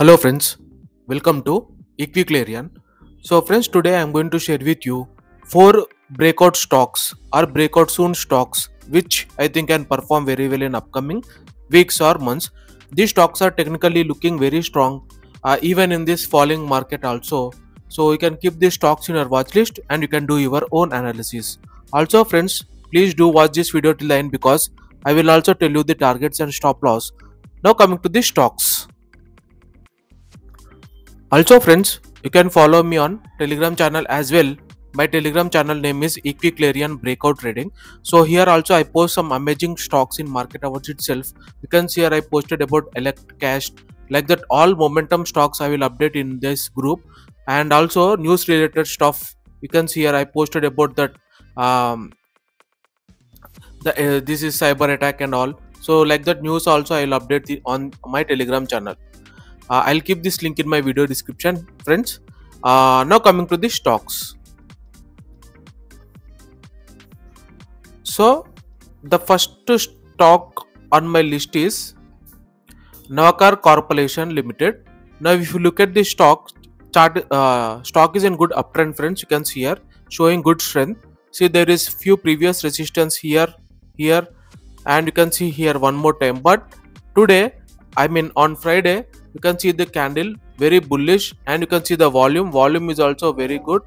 Hello friends, welcome to EquiClarion. So friends, today I am going to share with you 4 breakout stocks or breakout soon stocks which I think can perform very well in upcoming weeks or months. These stocks are technically looking very strong even in this falling market also. So you can keep these stocks in your watch list and you can do your own analysis. Also friends, please do watch this video till the end because I will also tell you the targets and stop loss. Now coming to the stocks. Also friends, you can follow me on Telegram channel as well. My Telegram channel name is EquiClarion Breakout Trading. So here also I post some amazing stocks in market hours itself. You can see here I posted about Elect Cash, like that all momentum stocks I will update in this group, and also news related stuff. You can see here I posted about that this is cyber attack and all. So like that news also I will update on my Telegram channel. I'll keep this link in my video description friends. Now coming to the stocks. So the first stock on my list is Navkar Corporation Limited. Now if you look at the stock chart, stock is in good uptrend friends. You can see here showing good strength. See, there is few previous resistance here and you can see here one more time, but today on Friday you can see the candle very bullish, and you can see the volume is also very good,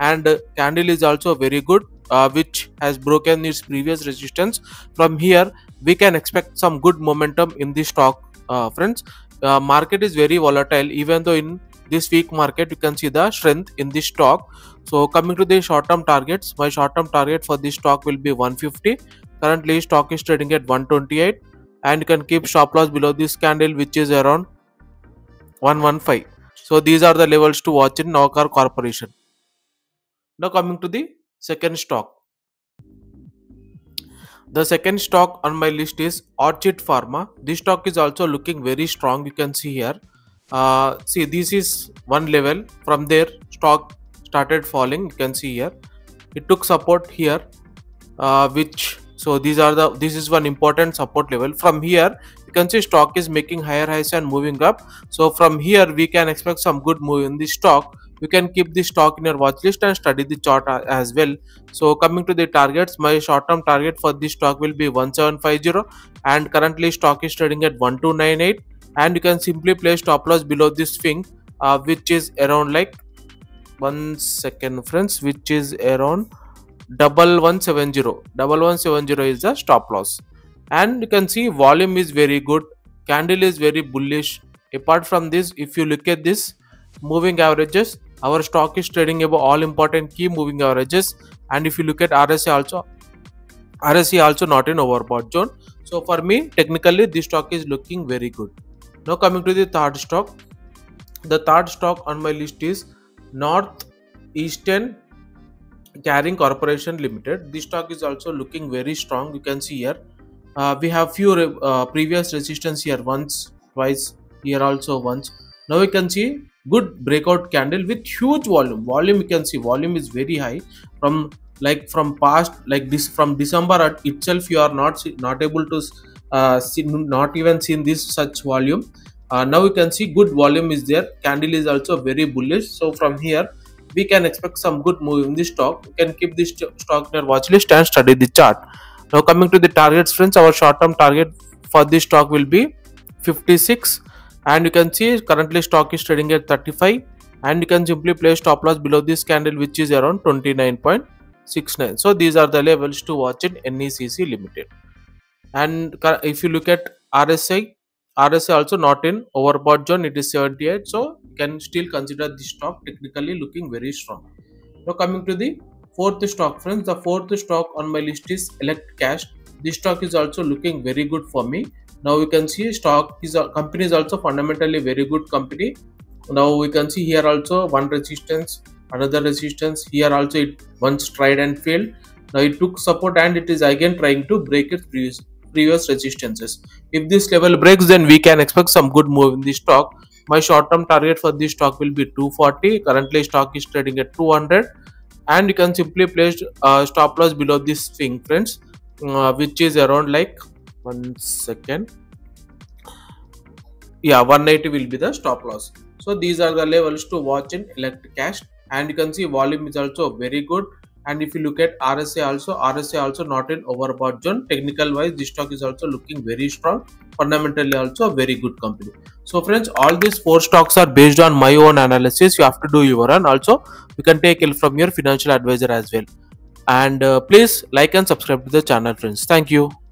and candle is also very good, which has broken its previous resistance. From here we can expect some good momentum in the stock friends. Market is very volatile, even though in this weak market you can see the strength in this stock. So coming to the short term targets, my short term target for this stock will be 150. Currently stock is trading at 128 and you can keep stop loss below this candle which is around 115. So these are the levels to watch in Navkar Corporation. Now coming to the second stock. The second stock on my list is Orchid Pharma. This stock is also looking very strong. You can see here. See, this is one level. From there stock started falling. You can see here it took support here, so this is one important support level. From here you can see stock is making higher highs and moving up. So from here we can expect some good move in the stock. You can keep the stock in your watch list and study the chart as well. So coming to the targets, my short term target for this stock will be 1750, and currently stock is trading at 1298, and you can simply place stop loss below this thing which is around which is around 1170. 1170 is the stop loss, and you can see volume is very good, candle is very bullish. Apart from this, if you look at this moving averages, our stock is trading above all important key moving averages, and if you look at RSI also, RSI also not in overbought zone. So for me technically this stock is looking very good. Now coming to the third stock. The third stock on my list is North Eastern Carrying Corporation Limited. This stock is also looking very strong. You can see here we have few previous resistance here, once, twice, here also once. Now you can see good breakout candle with huge volume. You can see volume is very high. From December itself you are not able to not even seen this such volume. Now you can see good volume is there, candle is also very bullish. So from here we can expect some good move in this stock. You can keep this stock in your watch list and study the chart. Now coming to the targets friends, our short term target for this stock will be 56, and you can see currently stock is trading at 35, and you can simply place stop loss below this candle which is around 29.69. So these are the levels to watch in NECC Limited. And if you look at RSI also not in overbought zone, it is 78. So you can still consider this stock technically looking very strong. Now coming to the fourth stock friends. The fourth stock on my list is Elect Cash. This stock is also looking very good for me. Now you can see stock is company is also fundamentally very good company. Now we can see here also one resistance, another resistance, here also it once tried and failed. Now it took support and it is again trying to break its previous resistances. If this level breaks, then we can expect some good move in this stock. My short term target for this stock will be 240. Currently stock is trading at 200, and you can simply place stop loss below this thing friends, which is around 180 will be the stop loss. So these are the levels to watch in Elect Cash, and you can see volume is also very good. And if you look at RSI also not in overbought zone. Technical wise, this stock is also looking very strong. Fundamentally also a very good company. So friends, all these four stocks are based on my own analysis. You have to do your own. Also, you can take help from your financial advisor as well. And please like and subscribe to the channel, friends. Thank you.